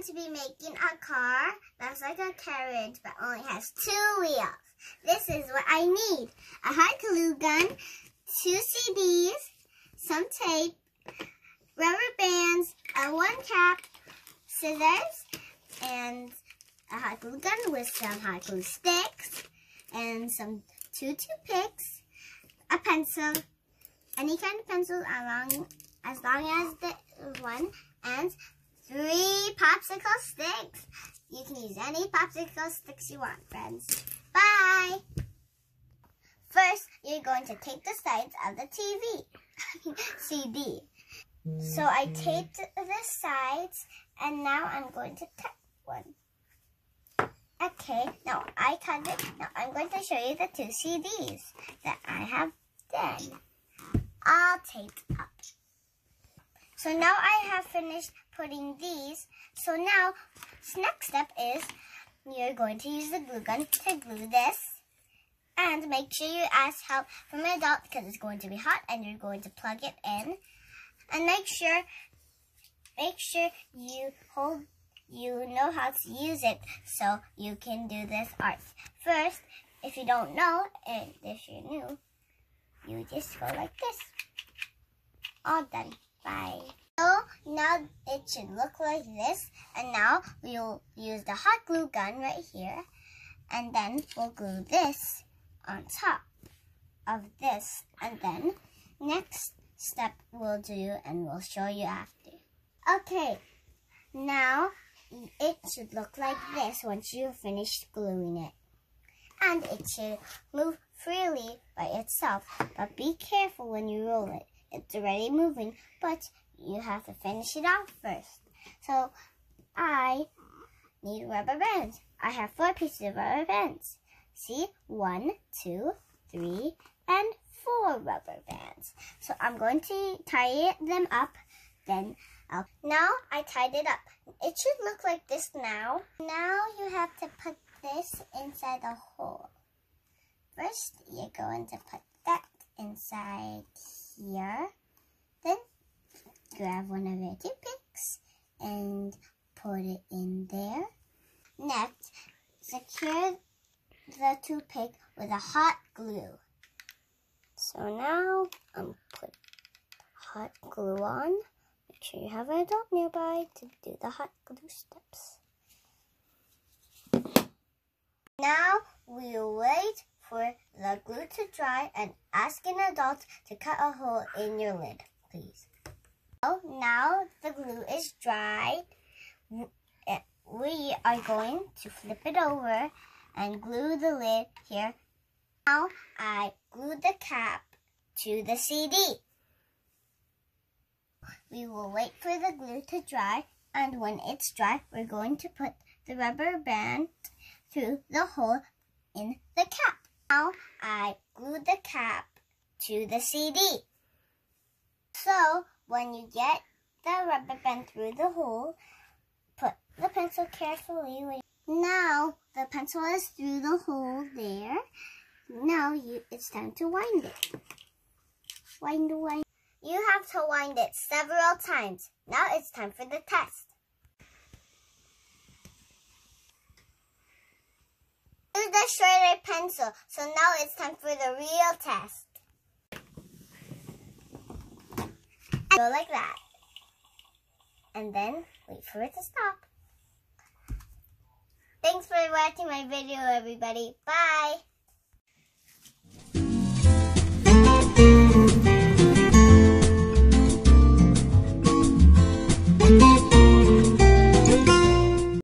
going to be making a car that's like a carriage but only has 2 wheels. This is what I need. A hot glue gun, 2 CDs, some tape, rubber bands, one cap, scissors, and a hot glue gun with some hot glue sticks, and some toothpicks, a pencil, any kind of pencil as long as the one, and 3 popsicle sticks. You can use any popsicle sticks you want, friends. Bye! First, you're going to tape the sides of the TV, CD. So I taped the sides, and now I'm going to cut one. Okay, now I cut it. Now I'm going to show you the 2 CDs that I have done, all taped up. So now I have finished putting these. So now, next step is you're going to use the glue gun to glue this. And make sure you ask help from an adult because it's going to be hot and you're going to plug it in. And make sure you know how to use it so you can do this art. First, if you don't know, and if you're new, you just go like this. All done. Bye. So now it should look like this. And now we'll use the hot glue gun right here. And then we'll glue this on top of this. And then next step we'll do and we'll show you after. Okay. Now it should look like this once you've finished gluing it. And it should move freely by itself. But be careful when you roll it. It's already moving, but you have to finish it off first. So I need rubber bands. I have 4 pieces of rubber bands. See? 1, 2, 3, and 4 rubber bands. So I'm going to tie them up, then I'll... Now I tied it up. It should look like this now. Now you have to put this inside the hole. First, you're going to put that inside here. Then grab one of your toothpicks and put it in there. Next, secure the toothpick with a hot glue. So now I'm put hot glue on. Make sure you have an adult nearby to do the hot glue steps. Now we'll wait for the glue to dry and ask an adult to cut a hole in your lid, please. So now the glue is dry. We are going to flip it over and glue the lid here. Now I glued the cap to the CD. We will wait for the glue to dry, and when it's dry, we're going to put the rubber band through the hole in the cap. Now I glued the cap to the CD. So when you get the rubber band through the hole, put the pencil carefully. Now the pencil is through the hole there. Now it's time to wind it. Wind. You have to wind it several times. Now it's time for the test. Use the shorter pencil. So now it's time for the real test. Go like that. And then wait for it to stop. Thanks for watching my video, everybody. Bye!